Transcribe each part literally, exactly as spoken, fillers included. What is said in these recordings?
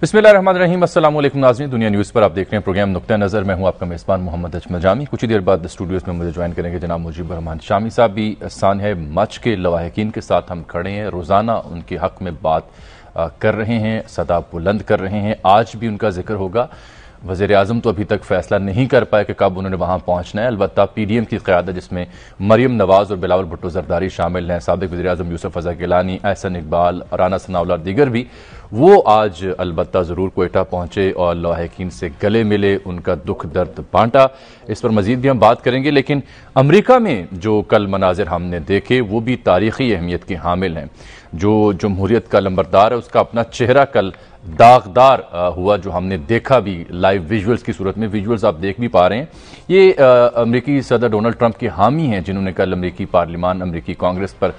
बिस्मिल्लाहिर्रहमानिर्रहीम अस्सलाम वालेकुम नाज़रीन, दुनिया न्यूज़ पर आप देख रहे हैं प्रोग्राम नुक्ता ए नज़र। मैं हूं आपका मेज़बान मोहम्मद अजमल जामी। कुछ ही देर बाद स्टूडियोज़ में मुझे ज्वाइन करेंगे जनाब मुजीब उर रहमान शामी साहब। भी आसान है मच के लवाहिकीन के साथ हम खड़े हैं, रोज़ाना उनके हक़ में बात कर रहे हैं, सदा बुलंद कर रहे हैं। आज भी उनका जिक्र होगा। वज़ीर आज़म तो अभी तक फैसला नहीं कर पाए कि कब उन्होंने वहाँ पहुँचना है। अलबत्ता पी डी एम की क़यादत जिसमें मरीम नवाज़ और बिलावल भुट्टो ज़रदारी शामिल हैं, साबिक़ वज़ीर आज़म यूसुफ़ रज़ा गिलानी, अहसन इकबाल, राना सनाउल्लाह दीगर भी, वो आज अलबत्ता ज़रूर कोयटा पहुँचे और लवाहिकीन से गले मिले, उनका दुख दर्द बाँटा। इस पर मज़ीद भी हम बात करेंगे। लेकिन अमरीका में जो कल मनाजिर हमने देखे वो भी तारीख़ी अहमियत के हामिल हैं। जो जमहूरियत का लंबरदार है उसका अपना चेहरा कल दागदार हुआ, जो हमने देखा भी लाइव विजुअल्स की सूरत में। विजुअल्स आप देख भी पा रहे हैं। ये अमेरिकी सदर डोनाल्ड ट्रंप के हामी हैं जिन्होंने कल अमेरिकी पार्लियामान, अमेरिकी कांग्रेस पर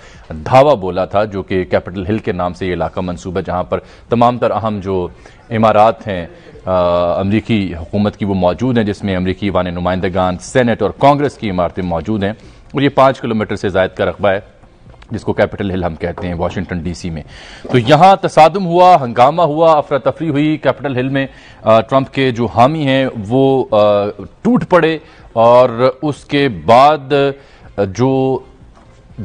धावा बोला था, जो कि कैपिटल हिल के नाम से ये इलाका मनसूबा जहाँ पर तमाम तर अहम जो इमारात हैं अमेरिकी हुकूमत की वो मौजूद हैं, जिसमें अमेरिकी ईवान नुमाइंदगान, सेनेट और कांग्रेस की इमारतें मौजूद हैं। और ये पाँच किलोमीटर से ज़ायद का रकबा है जिसको कैपिटल हिल हम कहते हैं वाशिंगटन डीसी में। तो यहाँ तसादम हुआ, हंगामा हुआ, अफरा तफरी हुई। कैपिटल हिल में ट्रंप के जो हामी हैं वो टूट पड़े और उसके बाद जो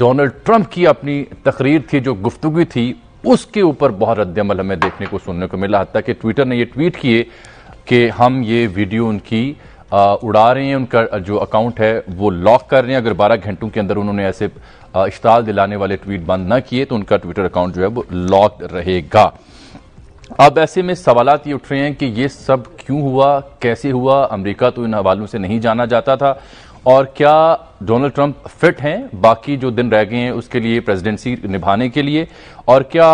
डोनाल्ड ट्रंप की अपनी तकरीर थी, जो गुफ्तगू थी, उसके ऊपर बहुत रद्दअमल हमें देखने को सुनने को मिला। हत्ता कि ट्विटर ने ये ट्वीट किए कि हम ये वीडियो उनकी उड़ा रहे हैं, उनका जो अकाउंट है वो लॉक कर रहे हैं। अगर बारह घंटों के अंदर उन्होंने ऐसे इश्ताल दिलाने वाले ट्वीट बंद ना किए तो उनका ट्विटर अकाउंट जो है वो लॉक रहेगा। अब ऐसे में सवाल ये उठ रहे हैं कि ये सब क्यों हुआ, कैसे हुआ? अमेरिका तो इन हवालों से नहीं जाना जाता था। और क्या डोनाल्ड ट्रंप फिट हैं बाकी जो दिन रह गए हैं उसके लिए, प्रेसिडेंसी निभाने के लिए? और क्या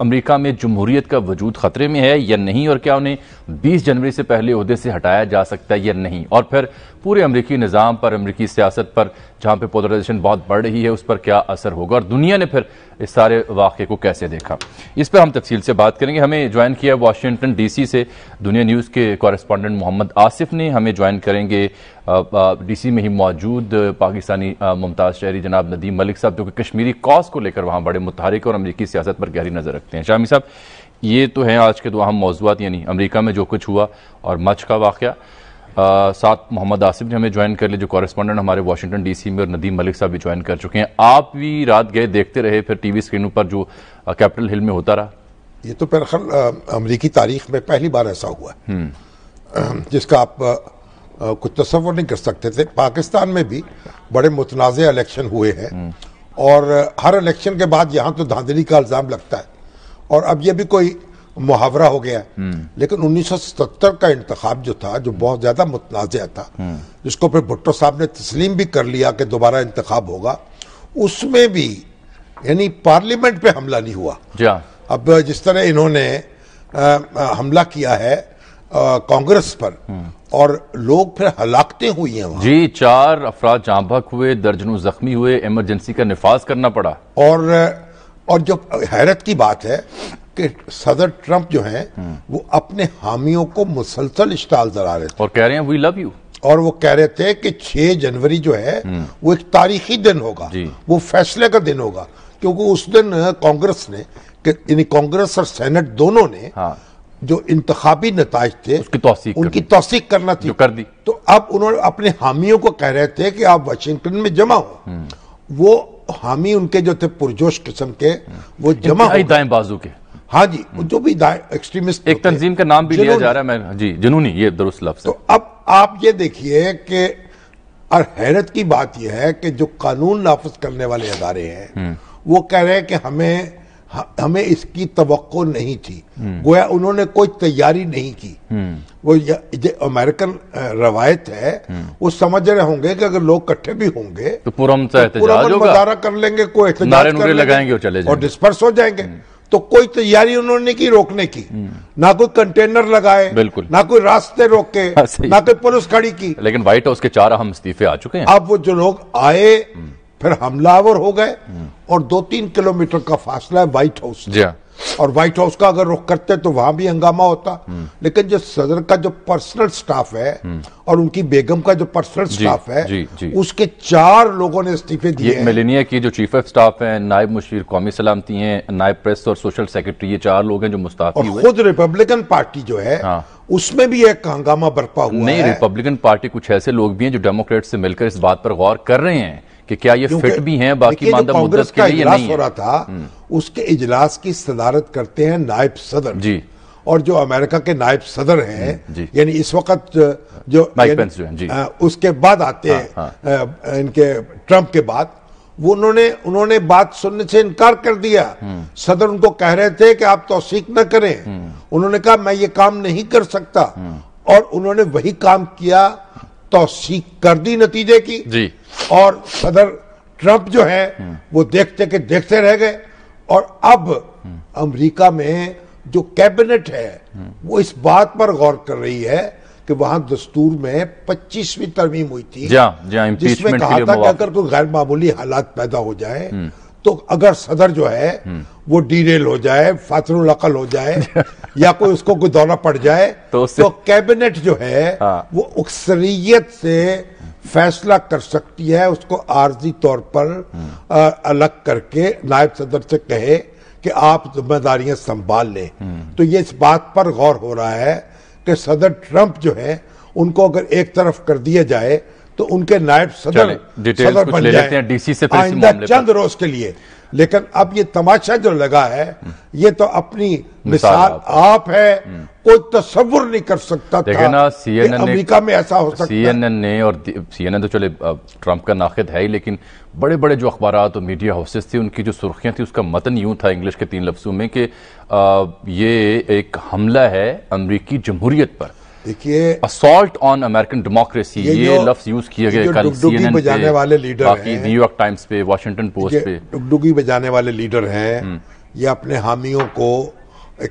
अमेरिका में जमहूरियत का वजूद ख़तरे में है या नहीं? और क्या उन्हें बीस जनवरी से पहले ओहदे से हटाया जा सकता है या नहीं? और फिर पूरे अमेरिकी निज़ाम पर, अमेरिकी सियासत पर, जहाँ पर पोलराइजेशन बहुत बढ़ रही है, उस पर क्या असर होगा? और दुनिया ने फिर इस सारे वाक़े को कैसे देखा, इस पर हम तफसील से बात करेंगे। हमें ज्वाइन किया वाशिंगटन डी सी से दुनिया न्यूज़ के कॉरेस्पॉन्डेंट मोहम्मद आसिफ ने। हमें ज्वाइन करेंगे डी सी में ही मौजूद पाकिस्तानी मुमताज़ शहरी जनाब नदीम मलिक साहब, जो कि कश्मीरी कॉज को लेकर वहाँ बड़े मुतहरिक और अमरीकी सियासत पर गहरी नज़र रखते हैं। शामी साहब, ये तो हैं आज के दो अहम मौज़ूआत, यानी अमरीका में जो कुछ हुआ और मच का वाक़या। साथ मोहम्मद आसिफ ने हमें ज्वाइन कर लिया जो कॉरेस्पॉन्डेंट हमारे वाशिंगटन डीसी में, और नदीम मलिक साहब भी ज्वाइन कर चुके हैं। आप भी रात गए, देखते रहे फिर टी वी स्क्रीनों पर जो कैपिटल हिल में होता रहा? ये तो दरअसल अमरीकी तारीख में पहली बार ऐसा हुआ जिसका आप कुछ तस्वर नहीं कर सकते थे। पाकिस्तान में भी बड़े मुतनाज़े इलेक्शन हुए हैं और हर इलेक्शन के बाद यहाँ तो धांधली का इल्ज़ाम लगता है और अब यह भी कोई मुहावरा हो गया है। लेकिन उन्नीस सौ सत्तर का इंतखाब जो था, जो बहुत ज़्यादा मुतनाज़ा था, जिसको फिर भुट्टो साहब ने तस्लीम भी कर लिया कि दोबारा इंतखाब होगा, उसमें भी यानी पार्लियामेंट पे हमला नहीं हुआ। अब जिस तरह इन्होंने हमला किया है कांग्रेस पर और लोग फिर हलाकते हुई हैं वहाँ। जी, चार अफराद जांबहक हुए, दर्जनों जख्मी हुए, इमरजेंसी का निफाज करना पड़ा। और और जो हैरत की बात है कि सदर ट्रंप जो हैं वो अपने हामियों को मुसलसल इश्ताल दिला रहे थे और कह रहे हैं वी लव यू, और वो कह रहे थे कि छह जनवरी जो है वो एक तारीखी दिन होगा, वो फैसले का दिन होगा, क्योंकि उस दिन कांग्रेस ने, यानी कांग्रेस और सेनेट दोनों ने हाँ। जो इंतखाबी नताइज थे उसकी तौसीक उनकी तौसीक करना थी, जो कर दी। तो अब उन्होंने अपने हामियों को कह रहे थे कि आप वाशिंगटन में जमा हो। वो हामी उनके जो थे पुरजोश किस्म के, वो जमा दाएं बाजू के, हाँ जी, जो भी एक्सट्रीमिस्ट एक तंजीम का नाम भी लिया जा रहा है, मैं जी जुनूनी, ये दुरुस्त लफ्ज़ है। तो अब आप ये देखिए कि और हैरत की बात यह है कि जो कानून नाफिज करने वाले अदारे हैं वो कह रहे हैं कि हमें हमें इसकी तवक्को नहीं थी, गोया उन्होंने कोई तैयारी नहीं की। वो जो अमेरिकन रवायत है वो समझ रहे होंगे कि अगर लोग इकट्ठे भी होंगे तो पूरा मदारा कर लेंगे, कोई लगाएंगे और डिस्पर्स हो जाएंगे। तो कोई तैयारी उन्होंने की रोकने की, ना कोई कंटेनर लगाए, बिल्कुल ना कोई रास्ते रोके, ना कोई पुलिस खड़ी की। लेकिन व्हाइट हाउस के चार अहम इस्तीफे आ चुके हैं। अब वो जो लोग आए फिर हमलावर हो गए और दो तीन किलोमीटर का फासला है व्हाइट हाउस। और व्हाइट हाउस का अगर रुख करते तो वहां भी हंगामा होता, लेकिन जो सदर का जो पर्सनल स्टाफ है और उनकी बेगम का जो पर्सनल स्टाफ है जी, जी। उसके चार लोगों ने इस्तीफे दिए। मेलेनिया की जो चीफ ऑफ स्टाफ है, नायब मुशीर कौमी सलामती है, नायब प्रेस और सोशल सेक्रेटरी, ये चार लोग हैं जो मुस्तफी हुए। खुद रिपब्लिकन पार्टी जो है हाँ। उसमें भी एक हंगामा बरपा हुआ नहीं, है। रिपब्लिकन पार्टी कुछ ऐसे लोग भी हैं जो डेमोक्रेट से मिलकर इस बात पर गौर कर रहे हैं कि क्या ये फिट भी हैं बाकी मानदा मुद्दत के लिए नहीं है। हो रहा था उसके इजलास की सदारत करते हैं नायब सदर जी, और जो अमेरिका के नायब सदर हैं यानी इस वक्त जो माइक पेंस जो हैं जी, उसके बाद आते हैं इनके ट्रम्प के बाद, वो उन्होंने उन्होंने बात सुनने से इनकार कर दिया। सदर उनको कह रहे थे कि आप तौसीक न करें, उन्होंने कहा मैं ये काम नहीं कर सकता, और उन्होंने वही काम किया, तौसीक कर दी नतीजे की जी। और सदर ट्रंप जो है वो देखते के देखते रह गए, और अब अमेरिका में जो कैबिनेट है वो इस बात पर गौर कर रही है कि वहां दस्तूर में पच्चीसवीं तरमीम हुई थी जा, जा, जिसमें कहा था कि अगर कोई गैर मामूली हालात पैदा हो जाए तो अगर सदर जो है वो डीरेल हो जाए, फातरुल अकल हो जाए या कोई उसको कोई दौरा पड़ जाए तो, तो कैबिनेट जो है हाँ। वो अक्सरियत से फैसला कर सकती है, उसको आर्जी तौर पर आ, अलग करके नायब सदर से कहे कि आप जिम्मेदारियां संभाल लें। तो ये इस बात पर गौर हो रहा है कि सदर ट्रंप जो है उनको अगर एक तरफ कर दिया जाए तो उनके नायब सदर सदर बन जाए डीसी से आइंदा चंद रोज के लिए। लेकिन अब ये तमाशा जो लगा है ये तो अपनी मिसाल आप, आप है, कोई तस्वुर नहीं कर सकता था ना। सीएनएन अमेरिका में ऐसा हो सकता है। सीएनएन ने और सीएनएन तो चले ट्रंप का नाखिद है ही, लेकिन बड़े बड़े जो अखबारात और मीडिया हाउसेस थे उनकी जो सुर्खियां थी उसका मतन यूं था इंग्लिश के तीन लफ्जों में कि ये एक हमला है अमरीकी जमहूरियत पर। देखिए असॉल्ट ऑन अमेरिकन डेमोक्रेसी ये लफ्ज यूज किए गए कल सीएनएन बजाने वाले लीडर, बाकी न्यूयॉर्क टाइम्स पे, वाशिंगटन पोस्ट पे डुगडुगी बजाने वाले लीडर हैं, ये अपने हामियों को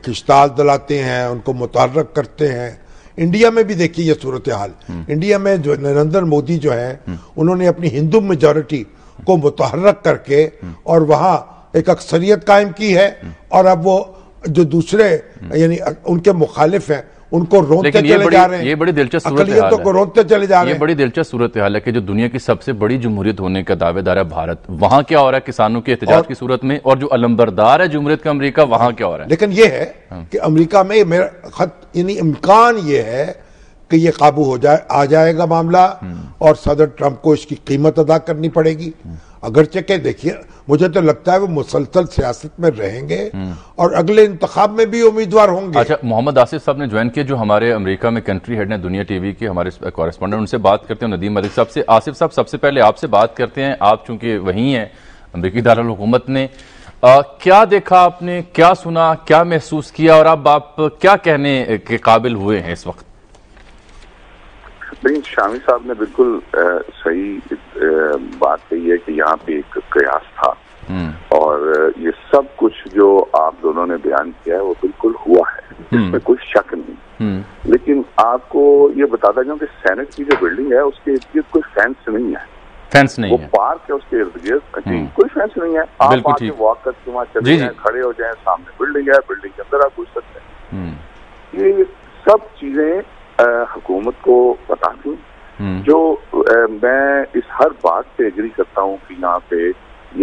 खिस्ताल दिलाते हैं, उनको मुतहर्रक करते हैं। इंडिया में भी देखिए ये सूरत हाल, इंडिया में जो नरेंद्र मोदी जो है उन्होंने अपनी हिंदू मेजोरिटी को मुतहर्रक करके और वहाँ एक अक्सरियत कायम की है, और अब वो जो दूसरे यानी उनके मुखालिफ हैं उनको रोते चले जा रहे हैं। ये बड़ी दिलचस्प सूरत हाल है, तो रोते चले जा रहे हैं। ये बड़ी दिलचस्प सूरत हाल है कि जो दुनिया की सबसे बड़ी जमहूरियत होने का दावेदार है भारत, वहाँ क्या हो रहा है किसानों के एहतजाज की सूरत में, और जो अलंबरदार है जमहूरियत का अमरीका वहाँ क्या हो रहा है। लेकिन ये है कि अमरीका में मेरा खत यानी इम्कान ये है कि ये काबू हो जाए, आ जाएगा मामला, और सदर ट्रंप को इसकी कीमत अदा करनी पड़ेगी। अगरचे के देखिए मुझे तो लगता है वो मुसलसल सियासत में रहेंगे और अगले इंतखाब में भी उम्मीदवार होंगे। अच्छा, मोहम्मद आसिफ साहब ने ज्वाइन किया जो हमारे अमेरिका में कंट्री हेड हैं दुनिया टीवी के हमारे कॉरेस्पॉन्डेंट, उनसे बात करते हैं नदीम मलिक साहब से। आसिफ साहब सबसे पहले आपसे बात करते हैं, आप चूंकि वहीं हैं अमेरिकी दारुल हुकूमत में, आ, क्या देखा आपने, क्या सुना, क्या महसूस किया, और अब आप क्या कहने के काबिल हुए हैं इस वक्त? नहीं, शामी साहब ने बिल्कुल आ, सही आ, बात कही है कि यहाँ पे एक कयास था, और ये सब कुछ जो आप दोनों ने बयान किया है वो बिल्कुल हुआ है, इसमें कोई शक नहीं। लेकिन आपको ये बताता जाऊँ कि सेनेट की जो बिल्डिंग है उसके इर्द गिर्द कोई फेंस नहीं है, फेंस नहीं वो है। पार्क है उसके इर्द गिर्द कोई फेंस नहीं है, आप आके वॉक करके वहाँ चले जाए, खड़े हो जाए, सामने बिल्डिंग है, बिल्डिंग के अंदर आप घुस सकते हैं। ये सब चीजें हुकूमत को पता नहीं, जो आ, मैं इस हर बात से एग्री करता हूँ कि यहाँ पे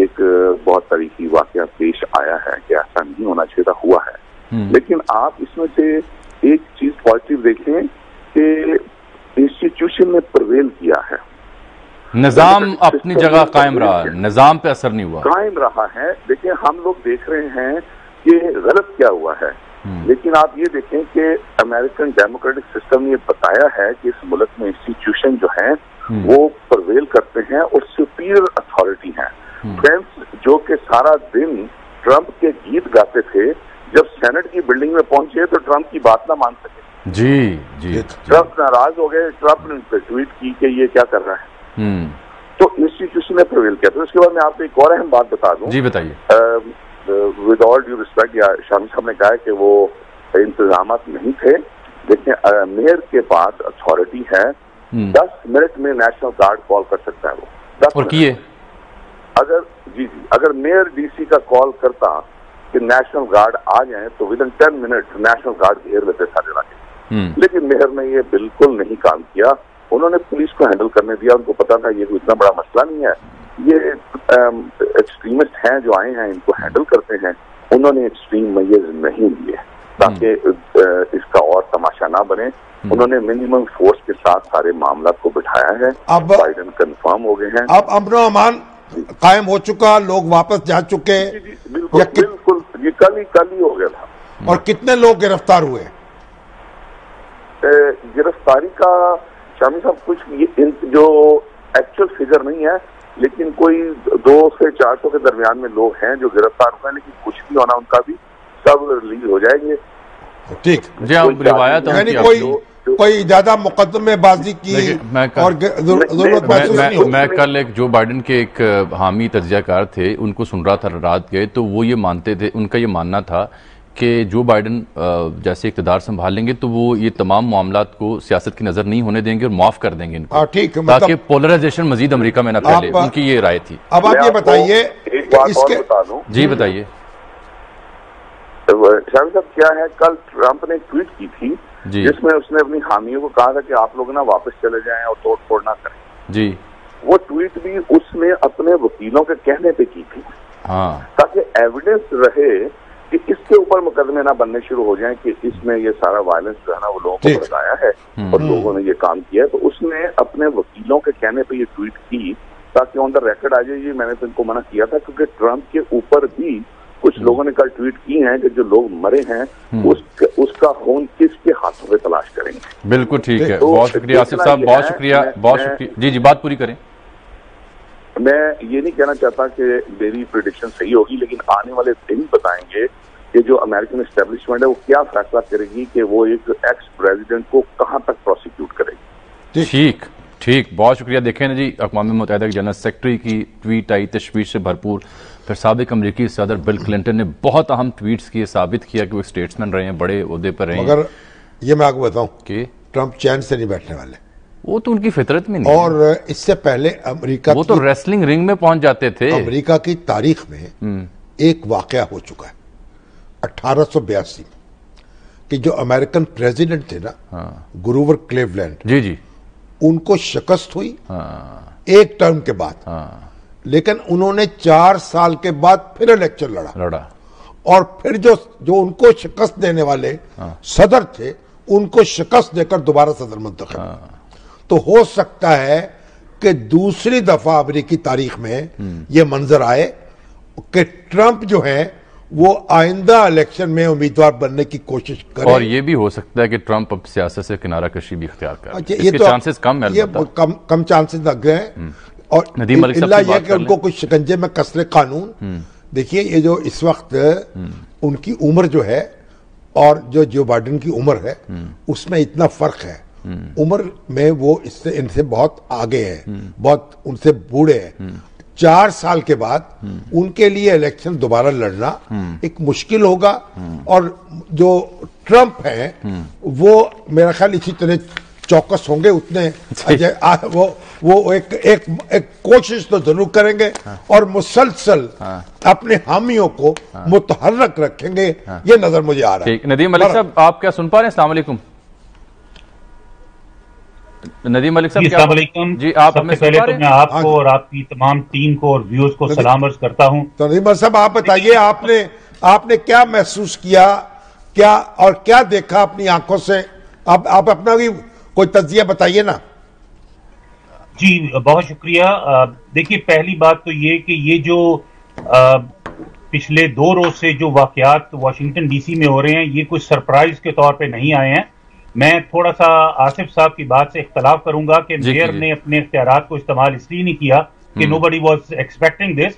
एक बहुत तरीकी वाकया पेश आया है कि ऐसा नहीं होना चाहिए था, हुआ है। लेकिन आप इसमें से एक चीज पॉजिटिव देखें कि इंस्टीट्यूशन ने प्रवेल किया है, निजाम अपनी जगह कायम रहा, निजाम पे असर नहीं हुआ, कायम रहा है। देखिए हम लोग देख रहे हैं कि गलत क्या हुआ है, लेकिन आप ये देखें कि अमेरिकन डेमोक्रेटिक सिस्टम ने बताया है कि इस मुल्क में इंस्टीट्यूशन जो है वो प्रवेल करते हैं और सुपीरियर अथॉरिटी है। फ्रेंड्स जो कि सारा दिन ट्रंप के गीत गाते थे, जब सेनेट की बिल्डिंग में पहुंचे तो ट्रंप की बात ना मान सके जी जी, ट्रंप नाराज हो गए, ट्रंप ने उन पर ट्वीट की कि ये क्या कर रहा है, तो इंस्टीट्यूशन ने प्रवेल किया। तो उसके बाद मैं आपको एक और अहम बात बता दूं जी, बताइए। विद ऑल ड्यू रिस्पेक्ट, या शामी साहब ने कहा कि वो इंतजाम नहीं थे, लेकिन मेयर के पास अथॉरिटी है, दस मिनट में नेशनल गार्ड कॉल कर सकता है वो, दस मिनट। अगर जी जी अगर मेयर डीसी का कॉल करता कि नेशनल गार्ड आ जाए तो within ten minute national guard घेर लेते सारे इलाके। लेकिन मेहर ने ये बिल्कुल नहीं काम किया, उन्होंने पुलिस को हैंडल करने दिया। उनको पता था ये कोई इतना बड़ा मसला नहीं है, ये एक्सट्रीमिस्ट हैं जो आए हैं, इनको हैंडल करते हैं। उन्होंने एक्सट्रीम मेजर्स नहीं लिए ताकि इसका और तमाशा ना बने। उन्होंने मिनिमम फोर्स के साथ सारे मामला को बिठाया है। अब बाइडन कंफर्म हो गए हैं, अब अमन और अमान कायम हो चुका, लोग वापस जा चुके। बिल्कुल बिल्कुल, ये कल ही कल ही हो गया था। और कितने लोग गिरफ्तार हुए? गिरफ्तारी का शामी साहब कुछ ये जो एक्चुअल फिगर नहीं है, लेकिन कोई दो से चार सौ के दरमियान में लोग हैं जो गिरफ्तार हुए हैं। लेकिन कुछ भी होना, उनका भी सब रिलीज हो जाएंगे। ठीक, यानी कोई कोई ज्यादा मुकदमेबाजी की और जरूरत महसूस नहीं हो। मैं कल एक जो बाइडन के एक हामी तजियाकार थे, उनको सुन रहा था रात गए, तो वो ये मानते थे, उनका ये मानना था कि जो बाइडन जैसे इकतदार संभाल लेंगे तो वो ये तमाम मामला को सियासत की नजर नहीं होने देंगे और माफ कर देंगे इनको, ताकि पोलराइजेशन मजीद अमेरिका में न फैले। उनकी ये राय थी। अब आप ये बताइए, इसके जी बताइए शाहिद साहब क्या है, कल ट्रंप ने ट्वीट की थी जिसमें उसने अपनी हामियों को कहा था कि आप लोग ना वापस चले जाएं और तोड़ फोड़ ना करें। जी, वो ट्वीट भी उसने अपने वकीलों के कहने पे की थी। हाँ। ताकि एविडेंस रहे कि इसके ऊपर मुकदमे ना बनने शुरू हो जाएं कि इसमें ये सारा वायलेंस जो है ना वो लोगों को बताया है और लोगों ने ये काम किया। तो उसने अपने वकीलों के कहने पर ये ट्वीट की ताकि ऑन द रिकॉर्ड आ जाइए, मैंने तो इनको मना किया था। क्योंकि ट्रंप के ऊपर भी कुछ लोगों ने कल ट्वीट की हैं कि जो लोग मरे हैं उस, उसका खून किसके हाथों पे तलाश करेंगे। बिल्कुल ठीक है, तो बहुत शुक्रिया आसिफ साहब, बहुत शुक्रिया, बहुत शुक्रिया। जी जी, बात पूरी करें। मैं ये नहीं कहना चाहता कि मेरी प्रेडिक्शन सही होगी, लेकिन आने वाले दिन बताएंगे कि जो अमेरिकन एस्टेब्लिशमेंट है वो क्या फैसला करेगी कि वो एक एक्स प्रेजिडेंट को कहाँ तक प्रोसिक्यूट करेगी। ठीक ठीक, बहुत शुक्रिया। देखें ना जी, अक़वाम मुत्तहिदा के जनरल सेक्रेटरी की ट्वीट आई तशवीश से भरपूर। फिर साबिक अमरीकी सदर बिल क्लिंटन ने बहुत अहम ट्वीट्स किए, साबित किया कि वो स्टेट्समैन रहे हैं, बड़े ओहदे पर रहे। मगर ये मैं आपको बताऊं कि ट्रंप चैन से नहीं बैठने वाले, वो तो उनकी फितरत में नहीं। और इससे पहले अमरीका, वो तो रेसलिंग रिंग में पहुंच जाते थे। अमरीका की तारीख में एक वाकया हो चुका है अठारह सौ बयासी में, कि जो अमेरिकन प्रेजिडेंट थे ना ग्रोवर क्लीवलैंड, जी जी, उनको शिकस्त हुई हाँ। एक टर्म के बाद हाँ। लेकिन उन्होंने चार साल के बाद फिर इलेक्शन लड़ा लड़ा और फिर जो जो उनको शिकस्त देने वाले हाँ। सदर थे, उनको शिकस्त देकर दोबारा सदर मुंतखब हाँ। तो हो सकता है कि दूसरी दफा अमरीकी तारीख में यह मंजर आए कि ट्रंप जो है वो आइंदा इलेक्शन में उम्मीदवार बनने की कोशिश करें। और ये भी हो सकता है कि ट्रम्प अब सियासत से किनारा कशी भी इख्तियार करें। इसके तो चांसेस कम है, ये कम कम चांसेस लग गए हैं। और इल्ला ये कि उनको कुछ शिकंजे में कसरे कानून। देखिए ये जो इस वक्त उनकी उम्र जो है और जो जो बाइडन की उम्र है उसमें इतना फर्क है, उम्र में वो इससे इनसे बहुत आगे हैं, बहुत उनसे बूढ़े हैं। चार साल के बाद उनके लिए इलेक्शन दोबारा लड़ना एक मुश्किल होगा। और जो ट्रंप हैं वो मेरा ख्याल इसी तरह चौकस होंगे, उतने आ, वो वो एक एक, एक कोशिश तो जरूर करेंगे हाँ। और मुसलसल हाँ। अपने हामियों को हाँ। मुतहर्रक रखेंगे हाँ। ये नजर मुझे आ रहा है। नदीम मलिक साहब आप क्या सुन पा रहे हैं? अस्सलाम वालेकुम नदीम मलिक साहब। जी आप हमें पहले तो मैं आपको और आपकी तमाम टीम को और व्यूअर्स को सलाम अर्ज करता हूं। तो नदीम मलिक साहब आप बताइए, आपने आपने क्या महसूस किया, क्या और क्या देखा अपनी आंखों से? आप आप अपना भी कोई तज्जिया बताइए ना। जी बहुत शुक्रिया। देखिए पहली बात तो ये कि ये जो आ, पिछले दो रोज से जो वाकयात वाशिंगटन डीसी में हो रहे हैं ये कुछ सरप्राइज के तौर पर नहीं आए हैं। मैं थोड़ा सा आसिफ साहब की बात से इख्तलाफ करूंगा कि मेयर ने अपने इख्तियारात को इस्तेमाल इसलिए नहीं किया कि nobody was expecting this,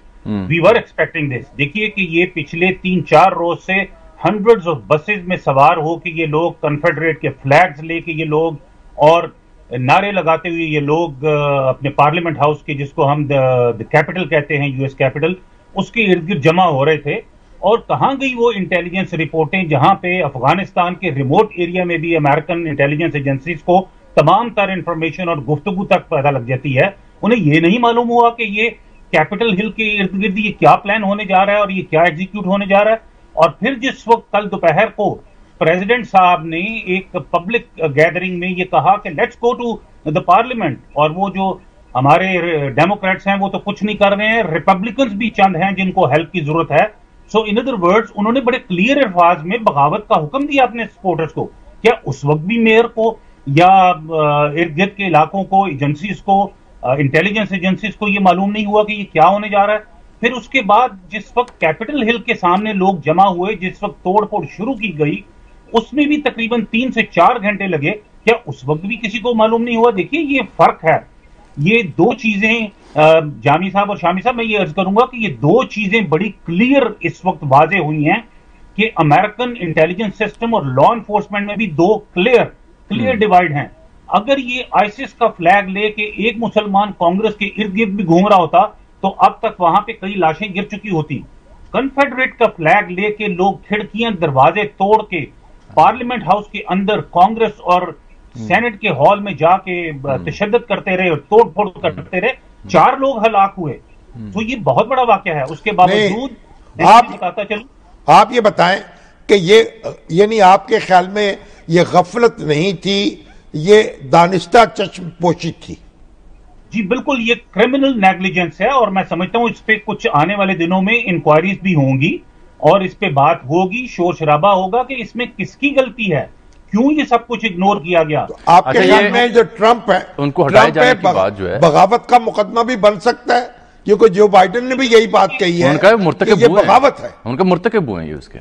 we were expecting this. देखिए कि ये पिछले तीन चार रोज से हंड्रेड्स ऑफ बसेज में सवार हो कि ये लोग कन्फेडरेट के फ्लैग्स लेके ये लोग और नारे लगाते हुए ये लोग अपने पार्लियामेंट हाउस के, जिसको हम द कैपिटल कहते हैं, यूएस कैपिटल, उसके इर्द गिर्द जमा हो रहे थे। और कहाँ गई वो इंटेलिजेंस रिपोर्टें जहां पे अफगानिस्तान के रिमोट एरिया में भी अमेरिकन इंटेलिजेंस एजेंसीज को तमाम तरह इंफॉर्मेशन और गुफ्तगू तक पता लग जाती है। उन्हें ये नहीं मालूम हुआ कि ये कैपिटल हिल के इर्द गिर्द ये क्या प्लान होने जा रहा है और ये क्या एग्जीक्यूट होने जा रहा है। और फिर जिस वक्त कल दोपहर को प्रेसिडेंट साहब ने एक पब्लिक गैदरिंग में ये कहा कि let's go to the parliament, और वो जो हमारे डेमोक्रेट्स हैं वो तो कुछ नहीं कर रहे हैं, रिपब्लिकन्स भी चंद हैं जिनको हेल्प की जरूरत है। सो इन अदर वर्ड्स उन्होंने बड़े क्लियर अल्फाज में बगावत का हुक्म दिया अपने सपोर्टर्स को। क्या उस वक्त भी मेयर को या इर्द गिर्द के इलाकों को, एजेंसीज को, इंटेलिजेंस एजेंसीज को ये मालूम नहीं हुआ कि ये क्या होने जा रहा है? फिर उसके बाद जिस वक्त कैपिटल हिल के सामने लोग जमा हुए, जिस वक्त तोड़फोड़ शुरू की गई, उसमें भी तकरीबन तीन से चार घंटे लगे, क्या उस वक्त भी किसी को मालूम नहीं हुआ? देखिए ये फर्क है, ये दो चीजें जामी साहब और शामी साहब, मैं ये अर्ज करूंगा कि ये दो चीजें बड़ी क्लियर इस वक्त वाजे हुई हैं कि अमेरिकन इंटेलिजेंस सिस्टम और लॉ एनफोर्समेंट में भी दो क्लियर क्लियर डिवाइड हैं। अगर ये आईसिस का फ्लैग लेके एक मुसलमान कांग्रेस के इर्द गिर्द भी घूम रहा होता तो अब तक वहां पे कई लाशें गिर चुकी होती। कन्फेडरेट का फ्लैग लेके लोग खिड़कियां दरवाजे तोड़ के पार्लियामेंट हाउस के अंदर कांग्रेस और सेनेट के हॉल में जाके तशद्दद करते रहे और तोड़ फोड़ करते रहे, चार लोग हलाक हुए। तो ये बहुत बड़ा वाकया है। उसके बावजूद आप बताता चलूं, आप ये बताएं कि ये यानी आपके ख्याल में ये गफलत नहीं थी, ये दानिस्ता चश्मपोशी थी? जी बिल्कुल, ये क्रिमिनल नेग्लिजेंस है और मैं समझता हूँ इस पर कुछ आने वाले दिनों में इंक्वायरीज भी होंगी और इस पे बात होगी, शोर शराबा होगा कि इसमें किसकी गलती है, क्यों ये सब कुछ इग्नोर किया गया। तो आपके ख्याल में जो ट्रंप है उनको हटाए जाने की बात जो है, बगावत का मुकदमा भी बन सकता है, क्योंकि जो बाइडेन ने भी यही बात कही है, उनका मुर्तकब बगावत है, उनका मुर्तकब हुए ये उसके।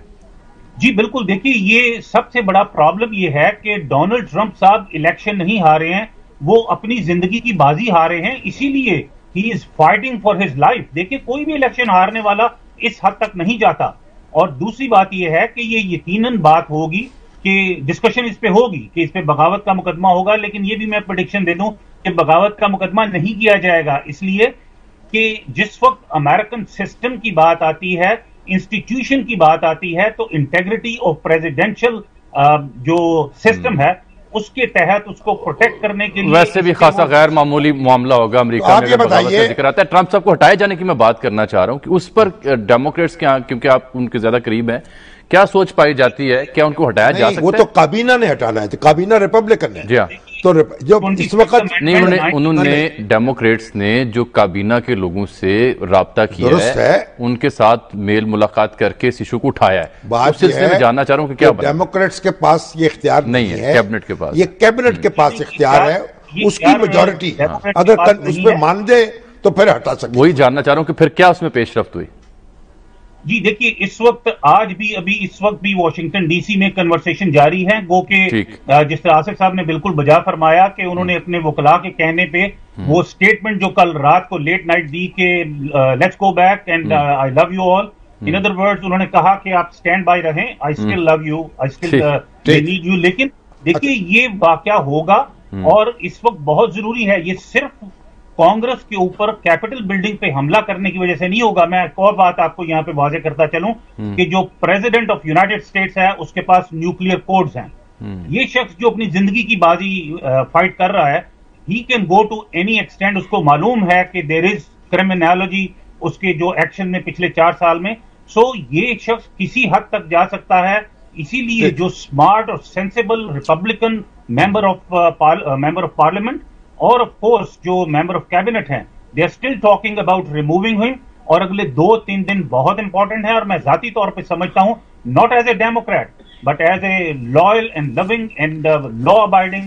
जी बिल्कुल, देखिए ये सबसे बड़ा प्रॉब्लम ये है कि डोनाल्ड ट्रंप साहब इलेक्शन नहीं हारे हैं, वो अपनी जिंदगी की बाजी हारे हैं, इसीलिए he is fighting for his life. देखिए कोई भी इलेक्शन हारने वाला इस हद तक नहीं जाता। और दूसरी बात यह है कि ये यकीनन बात होगी कि डिस्कशन इस पे होगी कि इस पे बगावत का मुकदमा होगा, लेकिन ये भी मैं प्रेडिक्शन दे दूं कि बगावत का मुकदमा नहीं किया जाएगा, इसलिए कि जिस वक्त अमेरिकन सिस्टम की बात आती है, इंस्टीट्यूशन की बात आती है, तो इंटेग्रिटी ऑफ प्रेसिडेंशियल जो सिस्टम है उसके तहत उसको प्रोटेक्ट करने के लिए वैसे भी खासा गैर मामूली मामला होगा अमेरिका में। जिक्र आता है ट्रंप साहब को हटाए जाने की मैं बात करना चाह रहा हूं कि उस पर डेमोक्रेट्स के, क्योंकि आप उनके ज्यादा करीब हैं, क्या सोच पाई जाती है? क्या उनको हटाया जा सकता है? वो तो काबीना ने हटाना है, तो काबीना रिपब्लिकन है। जी हाँ, तो जो इस वक्त नहीं, उन्होंने उन्होंने डेमोक्रेट्स ने जो काबीना के लोगों से राब्ता किया है, उनके साथ मेल मुलाकात करके इस इशू को उठाया है। उस सिलसिले में जानना चाह रहा हूँ कि क्या डेमोक्रेट्स के पास ये इख्तियार नहीं है, कैबिनेट के पास, ये कैबिनेट के पास इख्तियार है, उसकी मेजोरिटी है, अगर उसमें मान दे तो फिर हटा सकते। वही जानना चाह रहा हूँ कि फिर क्या उसमें पेशरफ्त हुई? जी देखिए इस वक्त आज भी अभी इस वक्त भी वॉशिंगटन डीसी में कन्वर्सेशन जारी है, गो के जिस तरह आसिफ साहब ने बिल्कुल बजा फरमाया कि उन्होंने अपने वकला के कहने पे वो स्टेटमेंट जो कल रात को लेट नाइट दी के let's go back and I love you all, in other words उन्होंने कहा कि आप स्टैंड बाय रहें, I still love you, I still need you. लेकिन देखिए ये वाकया होगा और इस वक्त बहुत जरूरी है, ये सिर्फ कांग्रेस के ऊपर कैपिटल बिल्डिंग पे हमला करने की वजह से नहीं होगा। मैं एक और बात आपको यहां पे वाजे करता चलूं कि जो प्रेसिडेंट ऑफ यूनाइटेड स्टेट्स है उसके पास न्यूक्लियर कोड्स हैं। ये शख्स जो अपनी जिंदगी की बाजी फाइट कर रहा है, he can go to any extend, उसको मालूम है कि देयर इज क्रिमिनोलॉजी उसके जो एक्शन में पिछले चार साल में। सो ये शख्स किसी हद तक जा सकता है, इसीलिए जो स्मार्ट और sensible Republican member of member of parliament और ऑफ कोर्स जो मेंबर ऑफ कैबिनेट हैं, they are still talking about removing him. और अगले दो तीन दिन बहुत इंपॉर्टेंट है और मैं जाती तौर पे समझता हूं, not as a Democrat but as a loyal and loving and law abiding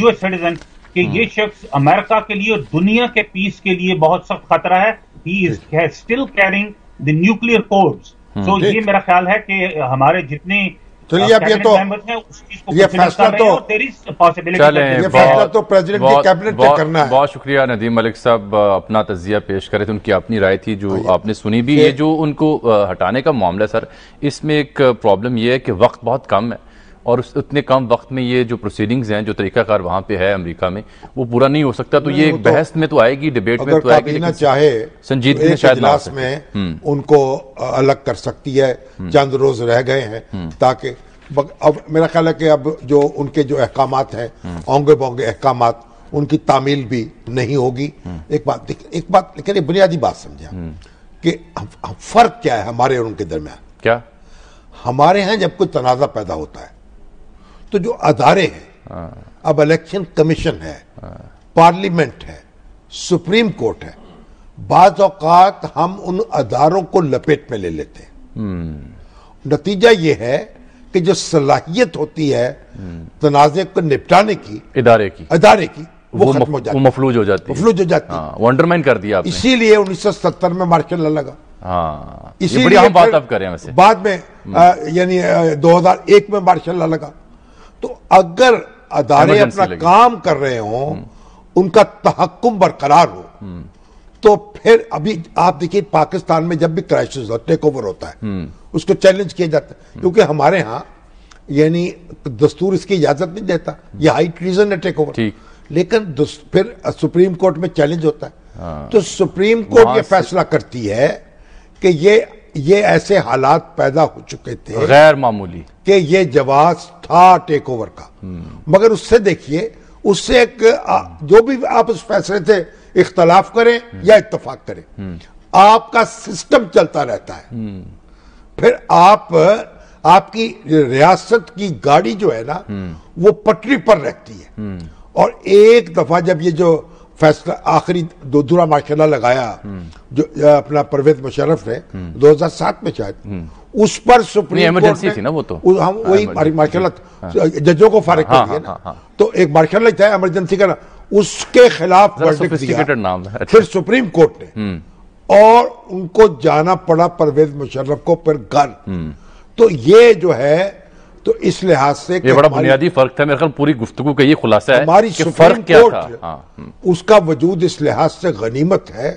US citizen, कि ये शख्स अमेरिका के लिए और दुनिया के पीस के लिए बहुत सख्त खतरा है। He is still carrying the nuclear codes. So ये मेरा ख्याल है कि हमारे जितने तो ये ये तो ये फैसला तो ये फैसला तो प्रेसिडेंट के कैबिनेट पे करना है। बहुत शुक्रिया नदीम मलिक साहब, अपना तजिया पेश करे थे, उनकी अपनी राय थी जो आपने सुनी भी। ये जो उनको हटाने का मामला सर, इसमें एक प्रॉब्लम ये है कि वक्त बहुत कम है और उस उतने कम वक्त में ये जो प्रोसीडिंग्स हैं, जो तरीकाकार वहाँ पे है अमेरिका में, वो पूरा नहीं हो सकता। तो ये एक बहस में तो आएगी, डिबेट में तो आएगी, लेकिन चाहे संजीदगी शायद में उनको अलग कर सकती है। चंद रोज रह गए हैं, ताकि अब मेरा ख्याल है कि अब जो उनके जो अहकामात हैं, ओंगे बोंगे अहकामात, उनकी तामील भी नहीं होगी। एक बात एक बात लेकिन बुनियादी बात समझा कि फर्क क्या है हमारे और उनके दरमियान, क्या हमारे यहाँ जब कोई तनाज़ा पैदा होता है तो जो अदारे हैं, अब इलेक्शन कमीशन है, पार्लियामेंट है, सुप्रीम कोर्ट है, बाज़ औक़ात हम उन अदारों को लपेट में ले लेते हैं। नतीजा ये है कि जो सलाहियत होती है तनाज़े को निपटाने की इदारे की अदारे की वो, वो खत्म हो जाती, वो मफलूज हो जाती, मफलूज हो जाती है, वो अंडरमाइन कर दिया। इसीलिए उन्नीस सौ सत्तर में मार्शल लॉ लगा। हाँ, इसी हम बात अब करें वैसे। बाद में यानी दो हज़ार एक में मार्शल लॉ लगा। तो अगर अदारे अपना काम कर रहे हों, उनका तहक्कुम बरकरार हो, तो फिर अभी आप देखिए पाकिस्तान में जब भी क्राइसिस होता है, टेक ओवर होता है, उसको चैलेंज किया जाता है, क्योंकि हमारे यहाँ यानी दस्तूर इसकी इजाजत नहीं देता, यह हाई ट्रीजन है टेक ओवर। लेकिन फिर सुप्रीम कोर्ट में चैलेंज होता है, तो सुप्रीम कोर्ट ये फैसला करती है कि ये ये ऐसे हालात पैदा हो चुके थे गैर मामूली कि ये जवाब था टेक ओवर का। मगर उससे देखिए, उससे एक जो भी आप उस फैसले से इख्तलाफ करें या इत्तफाक करें, आपका सिस्टम चलता रहता है। फिर आप आपकी रियासत की गाड़ी जो है ना, वो पटरी पर रहती है। और एक दफा जब ये जो फैसला आखिरी दो दूरा मार्शल लॉ लगाया जो अपना परवेज मुशर्रफ ने दो हज़ार सात में शायद, उस पर सुप्रीम कोर्ट थी ना वो, तो हम वही मार्शल लॉ जजों को फारिग कर दिया ना, तो एक मार्शल लॉ था इमरजेंसी का, उसके खिलाफ वर्डिक्ट दिया फिर सुप्रीम कोर्ट ने, और उनको जाना पड़ा परवेज मुशर्रफ को फिर घर। तो ये जो है, तो इस लिहाज से ये बड़ा बुनियादी फर्क था। मेरे ख्याल पूरी गुफ्तगू का ये खुलासा है हमारी कि फर्क क्या था। उसका वजूद इस लिहाज से गनीमत है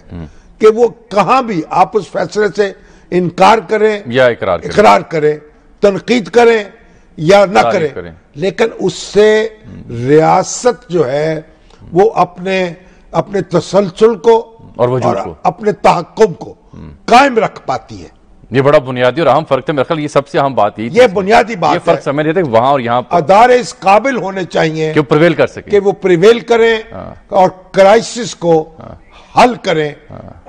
कि वो कहाँ भी आप उस फैसले से इनकार करें या इकरार इकरार करें, तनकीद करें या ना करें, लेकिन उससे रियासत जो है वो अपने अपने तसलसल को और वजूद को, अपने तहक्कुम को कायम रख पाती है। ये बड़ा बुनियादी और अहम फर्क था। मेरे ख्याल ये सबसे अहम बात ही, ये बुनियादी बात, ये फर्क समझ लेते वहां और यहाँ। अदारे इस काबिल होने चाहिए कि वो प्रिवेल कर सके, कि वो प्रिवेल करें और क्राइसिस को हल करें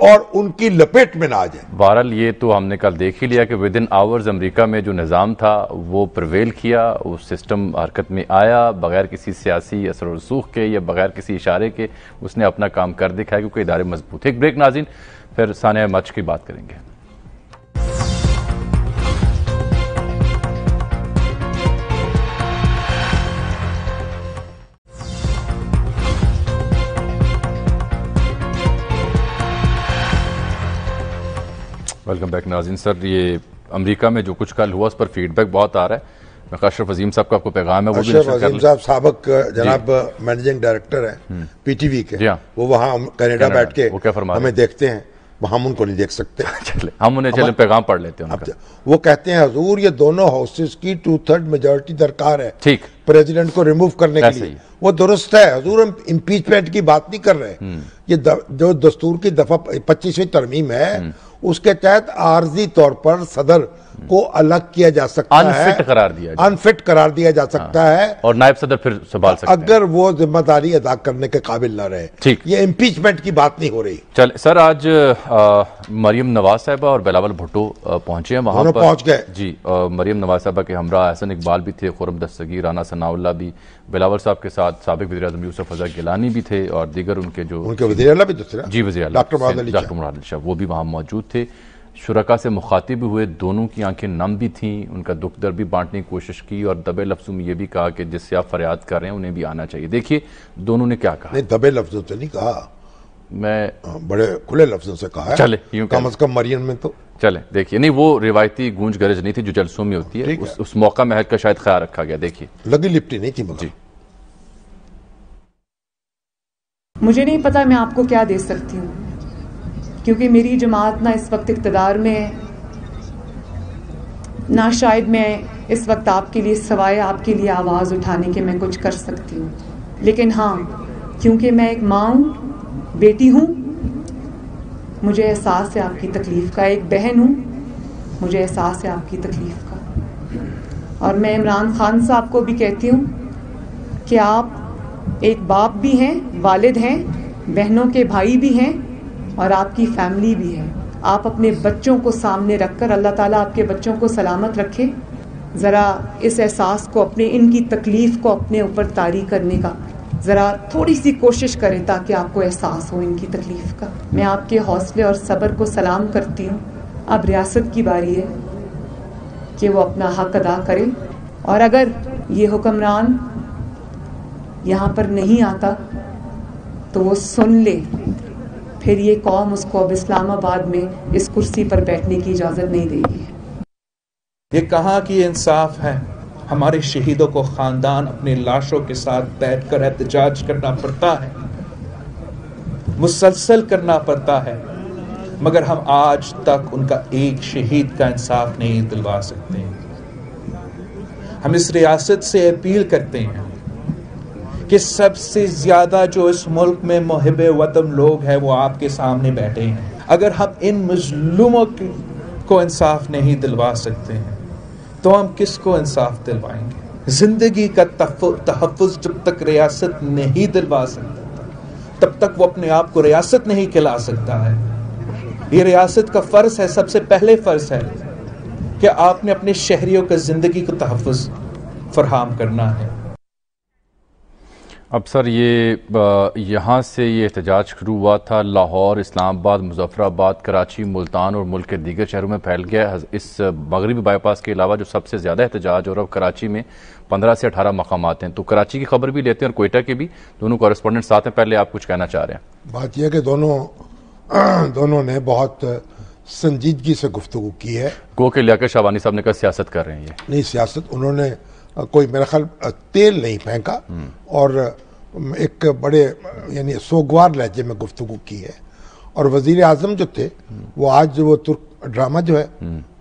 और उनकी लपेट में ना आ जाए। बहरहाल ये तो हमने कल देख ही लिया कि विद इन आवर्स अमेरिका में जो निज़ाम था वो प्रिवेल किया, वो सिस्टम हरकत में आया बगैर किसी सियासी असर और रसूख के या बगैर किसी इशारे के, उसने अपना काम कर दिखाया क्योंकि इदारे मजबूत है। एक ब्रेक नाज़रीन, फिर सानिया मच की बात करेंगे। वेलकम बैक नाज़रीन। सर, ये अमेरिका में जो कुछ कल हुआ उस पर फीडबैक बहुत आ रहा है। अशरफ अजीम साहब का आपको पैगाम है, वो भी अजीम साहब साबक जनाब मैनेजिंग डायरेक्टर हैं पीटीवी के, वो वहाँ कनाडा बैठ के हमें देखते हैं, हम उनको नहीं देख सकते। चले, हम उन्हें चले पैगाम पढ़ लेते हैं। वो कहते हैं हुजूर ये दोनों हाउसेस की टू थर्ड मेजोरिटी दरकार है ठीक प्रेसिडेंट को रिमूव करने के लिए। वो दुरुस्त है हुजूर, हम इम्पीचमेंट की बात नहीं कर रहे। ये जो दस्तूर की दफा पच्चीसवीं तरमीम है उसके तहत आर्जी तौर पर सदर को अलग किया जा सकता है, अनफिट करार दिया अनफिट करार दिया जा सकता है और नायब सदर फिर संभाल सकते हैं अगर वो जिम्मेदारी अदा करने के काबिल ना रहे। ठीक, ये इम्पीचमेंट की बात नहीं हो रही। चल सर, आज आ, मरियम नवाज साहबा और बिलावल भुट्टो पहुंचे हैं, वहाँ पहुंच गए जी। आ, मरियम नवाज साहबा के हमरा अहसन इकबाल भी थे, खुरम दस्तगीर राना सनाउल्लाह भी, बिलावल साहब के साथ साबिक वज़ीर आज़म यूसुफ रज़ा गिलानी भी थे और दीगर उनके जो उनके वज़ीर-ए-आला भी दूसरा जी वज़ीर डॉक्टर मुराद अली शाह वो भी वहाँ मौजूद थे। शुरका से मुखातिब हुए, दोनों की आंखें नम भी थीं, उनका दुख दर्द भी बांटने की कोशिश की और दबे लफ्ज़ों में ये भी कहा कि जिससे आप फरियाद कर रहे हैं उन्हें भी आना चाहिए। देखिए दोनों ने क्या कहा। नहीं, दबे लफ्ज़ों से नहीं कहा, मैं बड़े खुले लफ्ज़ों से कहा। चले यूँ कम अज़ कम मरियम में तो चले देखिए, नहीं वो रिवायती गूंज गरज नहीं थी जो जलसों में होती है। उस, उस मौका महक का शायद ख्याल रखा गया। देखिए लगी लिपटी नहीं थी मुझे। मुझे नहीं पता मैं आपको क्या दे सकती हूँ क्योंकि मेरी जमात ना इस वक्त इक़्तिदार में है ना शायद मैं इस वक्त आपके लिए सवाए आपके लिए आवाज़ उठाने के मैं कुछ कर सकती हूँ। लेकिन हाँ, क्योंकि मैं एक माँ हूँ, बेटी हूँ, मुझे एहसास है आपकी तकलीफ़ का, एक बहन हूँ, मुझे एहसास है आपकी तकलीफ़ का। और मैं इमरान ख़ान साहब को भी कहती हूँ कि आप एक बाप भी हैं, वालिद हैं, बहनों के भाई भी हैं और आपकी फैमिली भी है। आप अपने बच्चों को सामने रखकर, अल्लाह ताला आपके बच्चों को सलामत रखे, ज़रा इस एहसास को अपने, इनकी तकलीफ़ को अपने ऊपर तारी करने का ज़रा थोड़ी सी कोशिश करें ताकि आपको एहसास हो इनकी तकलीफ़ का। मैं आपके हौसले और सब्र को सलाम करती हूँ। अब रियासत की बारी है कि वो अपना हक अदा करे, और अगर ये हुक्मरान यहाँ पर नहीं आता तो वो सुन ले, फिर ये कौम उसको अब इस्लामाबाद में इस कुर्सी पर बैठने की इजाज़त नहीं देगी। ये कहाँ की इंसाफ है? हमारे शहीदों को ख़ानदान अपनी लाशों के साथ बैठकर एहतजाज करना पड़ता है, मुसलसल करना पड़ता है, मगर हम आज तक उनका एक शहीद का इंसाफ नहीं दिलवा सकते। हम इस रियासत से अपील करते हैं कि सबसे ज़्यादा जो इस मुल्क में मोहब वतन लोग हैं वो आपके सामने बैठे हैं। अगर हम इन मजलूमों को इंसाफ नहीं दिलवा सकते हैं तो हम किसको इंसाफ दिलवाएंगे? ज़िंदगी का तहफ़्फ़ुज़ जब तक रियासत नहीं दिलवा सकता तब तक वो अपने आप को रियासत नहीं खिला सकता है। ये रियासत का फ़र्ज़ है, सबसे पहले फ़र्ज़ है कि आपने अपने शहरियों का ज़िंदगी को तहफ़्फ़ुज़ फरहम करना है। अब सर ये यहाँ से ये एहतजाज शुरू हुआ था, लाहौर, इस्लामाबाद, मुजफ्फराबाद, कराची, मुल्तान और मुल्क के दीगर शहरों में फैल गया। इस मगरबी बाईपास के अलावा जो सबसे ज़्यादा एहतजाज हो रहा है कराची में पंद्रह से अठारह मकामात हैं। तो कराची की खबर भी लेते हैं और कोयटा के भी, दोनों कॉरेस्पोंडेंट साथ हैं। पहले आप कुछ कहना चाह रहे हैं? बात यह कि दोनों दोनों ने बहुत संजीदगी से गुफ्तगू की है। गो के लिया के शाबानी साहब ने कहा सियासत कर रहे हैं, ये नहीं सियासत, उन्होंने कोई मेरा ख्याल तेल नहीं फेंका और एक बड़े यानी सोगवार लहजे में गुफ्तगू की है। और वजीर आजम जो थे वो आज वो तुर्क ड्रामा जो है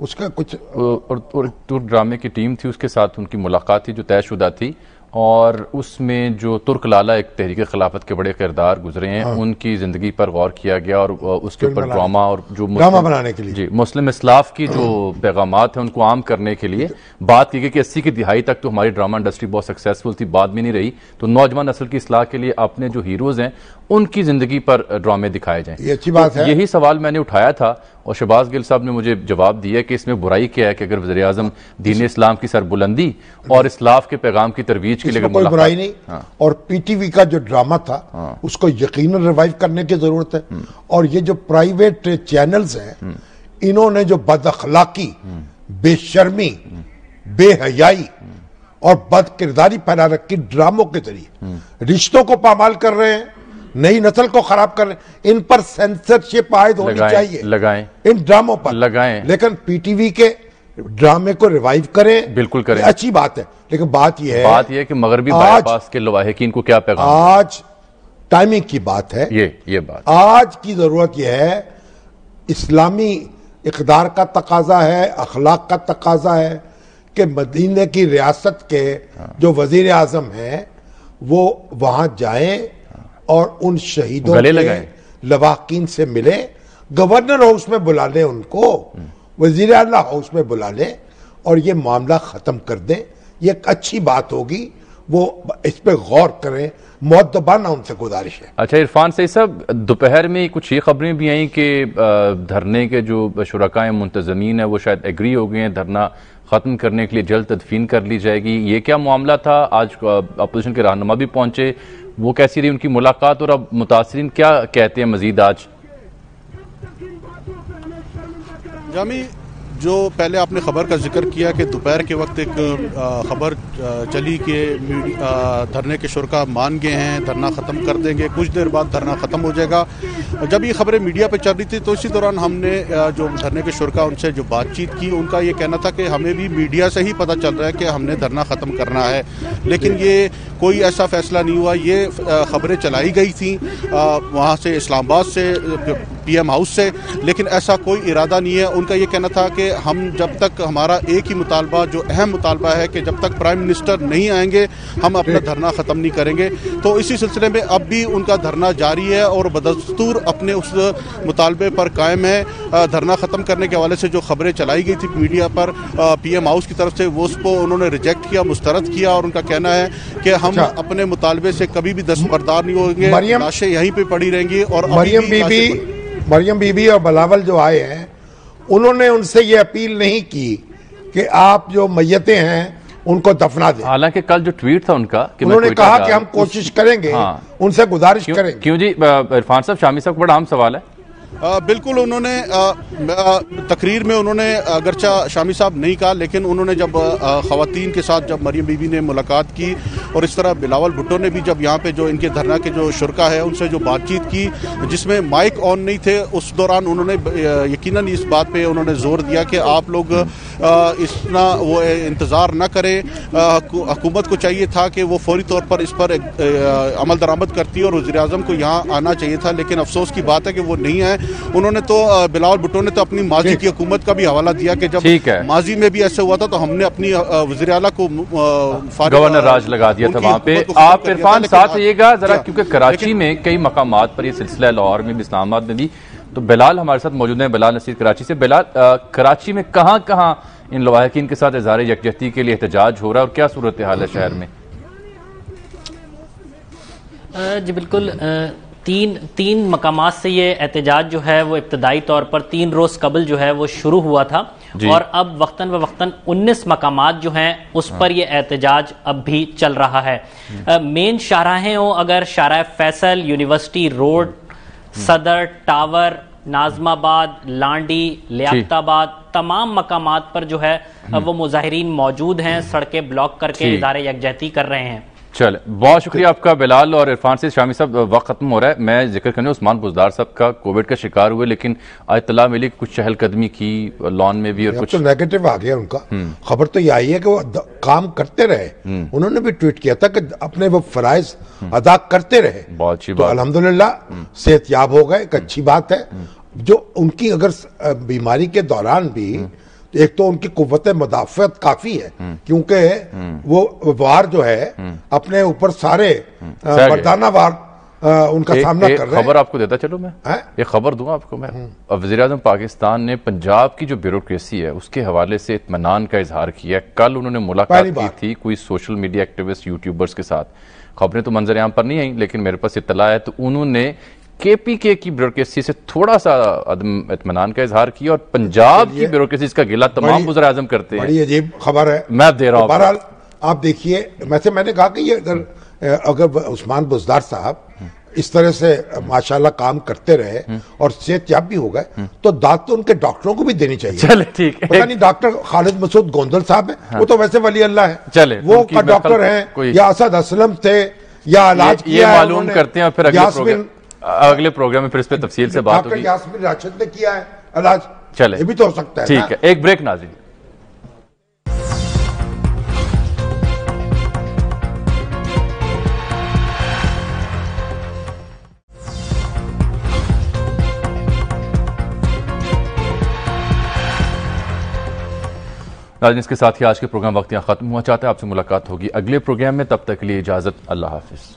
उसका कुछ और, और तुर्क ड्रामे की टीम थी, उसके साथ उनकी मुलाकात थी जो तयशुदा थी, और उसमें जो तुर्क लाला एक तहरीक खिलाफत के बड़े किरदार गुजरे हैं, हाँ। उनकी ज़िंदगी पर गौर किया गया और उसके ऊपर ड्रामा और जो ड्रामा बनाने के लिए जी मुस्लिम इस्लाफ की जो पैगामात हैं उनको आम करने के लिए बात की गई कि अस्सी की दिहाई तक तो हमारी ड्रामा इंडस्ट्री बहुत सक्सेसफुल थी, बाद में नहीं रही, तो नौजवान नस्ल की इस्लाह के लिए अपने जो हीरोज़ हैं उनकी ज़िंदगी पर ड्रामे दिखाए जाएँ, ये अच्छी बात है। यही सवाल मैंने उठाया था और शहबाज गिल साहब ने मुझे जवाब दिया कि इसमें बुराई क्या है कि अगर वज़ीर आज़म दीन इस्लाम की सरबुलंदी और इस्लाफ के पैगाम की तरवीज के लिए, कोई बुराई नहीं। हाँ। और पीटीवी का जो ड्रामा था, हाँ। उसको यकीनन रिवाइव करने की जरूरत है। और ये जो प्राइवेट चैनल्स हैं इन्होंने जो बदअखलाकी, बेशर्मी, बेहयाई और बद किरदारी फैला रखी ड्रामों के जरिए, रिश्तों को पामाल कर रहे हैं, नई नस्ल को खराब कर रहे हैं, इन पर सेंसरशिप आयद होनी चाहिए, लगाएं इन ड्रामों पर लगाएं। लेकिन पीटीवी के ड्रामे को रिवाइव करें, बिल्कुल करें, अच्छी बात है। लेकिन बात यह है बात यह है कि मगरबी बाईपास के लवाहिकीन को क्या पैगाम? आज टाइमिंग की बात है, ये ये बात आज की जरूरत यह है, इस्लामी इकदार का तकाजा है, अखलाक का तकाजा है कि मदीने की रियासत के जो वजीर आजम हैं वो वहां जाए और उन शहीदों के लवाकिन से मिले, गवर्नर हाउस में बुला लें उनको, वजीर आला हाउस में बुला लें और ये मामला ख़त्म कर दें। ये एक अच्छी बात होगी, वो इस पर गौर करें, मौतबाना उनसे गुजारिश है। अच्छा इरफान सही साहब, दोपहर में कुछ ये खबरें भी आई कि धरने के जो शुरकाए मुंतजमीन है वो शायद एग्री हो गए हैं, धरना ख़त्म करने के लिए जल्द तदफीन कर ली जाएगी। ये क्या मामला था? आज अपोजिशन के रहनुमा भी पहुँचे, वो कैसी रही उनकी मुलाकात और अब मुतासरीन क्या कहते हैं मजीद? आज जामी जो पहले आपने ख़बर का जिक्र किया कि दोपहर के वक्त एक ख़बर चली कि धरने के शुरका मान गए हैं, धरना ख़त्म कर देंगे, कुछ देर बाद धरना ख़त्म हो जाएगा। जब ये खबरें मीडिया पे चल रही थी तो इसी दौरान हमने जो धरने के शुरका उनसे जो बातचीत की, उनका ये कहना था कि हमें भी मीडिया से ही पता चल रहा है कि हमने धरना ख़त्म करना है, लेकिन ये कोई ऐसा फ़ैसला नहीं हुआ। ये खबरें चलाई गई थी वहाँ से, इस्लामाबाद से, पी एम हाउस से, लेकिन ऐसा कोई इरादा नहीं है। उनका ये कहना था कि हम जब तक हमारा एक ही मुतालबा, जो अहम मुतालबा है कि जब तक प्राइम मिनिस्टर नहीं आएंगे हम अपना धरना ख़त्म नहीं करेंगे। तो इसी सिलसिले में अब भी उनका धरना जारी है और बदस्तूर अपने उस मुतालबे पर कायम है। धरना ख़त्म करने के हवाले से जो खबरें चलाई गई थी मीडिया पर पी एम हाउस की तरफ से, वो उसको उन्होंने रिजेक्ट किया, मुस्तरद किया और उनका कहना है कि हम अपने मुतालबे से कभी भी दस्तबरदार नहीं होंगे, लाशें यहीं पर पड़ी रहेंगी और मरियम बीबी और बिलावल जो आए हैं उन्होंने उनसे ये अपील नहीं की कि आप जो मैयतें हैं उनको दफना दें। हालांकि कल जो ट्वीट था उनका कि उन्होंने कहा कि हम कोशिश करेंगे, हाँ। उनसे गुजारिश क्यों, करेंगे क्यों जी। इरफान साहब, शामी साहब, बड़ा अहम सवाल है। आ, बिल्कुल उन्होंने तकरीर में उन्होंने अगरचा शामी साहब नहीं कहा, लेकिन उन्होंने जब ख़वातीन के साथ जब मरियम बीबी ने मुलाकात की और इस तरह बिलावल भुट्टो ने भी जब यहाँ पे जो इनके धरना के जो शुरका है उनसे जो बातचीत की जिसमें माइक ऑन नहीं थे, उस दौरान उन्होंने यकीनन इस बात पे उन्होंने ज़ोर दिया कि आप लोग इतना वो इंतज़ार न करें, हुकूमत को चाहिए था कि वो फौरी तौर पर इस पर अमल दरामद करती और वज़ीर आज़म को यहाँ आना चाहिए था, लेकिन अफसोस की बात है कि वो नहीं आए। उन्होंने तो बिलावल भुट्टो ने तो अपनी माजी की हुकूमत का भी हवाला दिया कि जब माजी में भी ऐसा हुआ था तो हमने अपनी वज़ीर आला को गवर्नर राज लगा दिया था वहाँ पे। आप इरफान साथ रहिएगा जरा, क्योंकि कराची में कई मकामात पर ये सिलसिला, लाहौर में भी, इस्लामाबाद में भी। तो बिलाल हमारे साथ मौजूद है, बिलाल नसीर कराची से। बिलाल, कराची में कहाँ कहाँ इन लवाहकीन के साथ इजहार यकजहती के लिए एहतजाज हो रहा है और क्या सूरत हाल है शहर में? जी बिल्कुल, तीन तीन मकामात से ये एहतजाज जो है वो इब्तदाई तौर पर तीन रोज़ कबल जो है वो शुरू हुआ था और अब वक्तन व वक्तन उन्नीस मकामात जो हैं उस पर ये एहतजाज अब भी चल रहा है। मेन शाहराहें हो अगर शाहराह Faisal, university road, Saddar tower, Nazimabad, Landhi, Liaquatabad, तमाम मकामात पर जो है वो मुजाहिरीन मौजूद हैं, सड़कें ब्लॉक करके इदारे यकजहती कर रहे हैं। चल, बहुत शुक्रिया आपका बिलाल और इरफान से। शामी साहब, वक्त खत्म हो रहा है। मैं जिक्र करने उस्मान बुजदार साहब का, कोविड का शिकार हुए लेकिन आज इत्तला मिली कुछ चहलकदमी की लॉन में भी और कुछ तो नेगेटिव आ गया उनका। खबर तो ये आई है कि वो काम करते रहे, उन्होंने भी ट्वीट किया था कि अपने वो फराइज अदा करते रहे। बहुत अच्छी बात, अल्हम्दुलिल्लाह सेहतयाब हो गए, एक अच्छी बात है। जो उनकी अगर बीमारी के दौरान भी एक तो उनकी कुव्वत मुदाफ़त काफ़ी है क्योंकि वो वार जो है अपने ऊपर सारे मर्दाना वार आ, उनका एक, सामना एक कर रहे हैं। खबर आपको देता चलो मैं है? एक खबर दूं आपको मैं। वज़ीर-ए-आज़म पाकिस्तान ने पंजाब की जो ब्यूरोक्रेसी है उसके हवाले से इत्मीनान का इजहार किया। कल उन्होंने मुलाकात की थी कोई सोशल मीडिया एक्टिविस्ट यूट्यूबर्स के साथ, खबरें तो मंजर यहाँ पर नहीं आई लेकिन मेरे पास इत्तला है, तो उन्होंने केपीके की ब्यूरोक्रेसी से थोड़ा सा अदम इत्मीनान का इजहार किया और पंजाब की ब्यूरोक्रेसी का गिला तमाम वज़ीर आज़म करते हैं। बड़ी अजीब खबर है, मैं दे रहा हूँ। बहरहाल आप देखिए, वैसे मैंने कहा कि ये अगर अगर उस्मान बुज़दार साहब इस तरह से माशाल्लाह काम करते रहे और सेहतयाब भी हो गए तो दाद तो उनके डॉक्टरों को भी देनी चाहिए। चले ठीक है, पता नहीं डॉक्टर खालिद मसूद गोंदल साहब है, हाँ। वो तो वैसे वली अल्लाह है, चले वो का डॉक्टर हैं या असद असलम थे या इलाज किया मालूम करते हैं, फिर यास्मिन अगले प्रोग्राम में फिर इस पे तफसील से बात होगी। यास्मिन राशिद ने किया है इलाज, चले ये भी तो हो सकता है। ठीक है, एक ब्रेक नाज़रीन। नाज़रीन, इसके साथ ही आज के प्रोग्राम वक्त यहाँ खत्म हुआ। चाहते हैं आपसे मुलाकात होगी अगले प्रोग्राम में, तब तक के लिए इजाजत, अल्लाह हाफिज।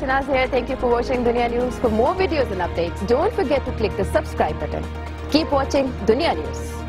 Shanaaz here. Thank you for watching Dunya News. For more videos and updates, don't forget to click the subscribe button. Keep watching Dunya News.